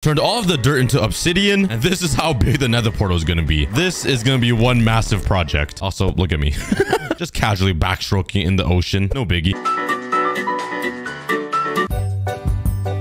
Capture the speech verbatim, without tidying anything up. Turned all of the dirt into obsidian, and this is how big the nether portal is going to be. This is going to be one massive project. Also, look at me. Just casually backstroking in the ocean. No biggie.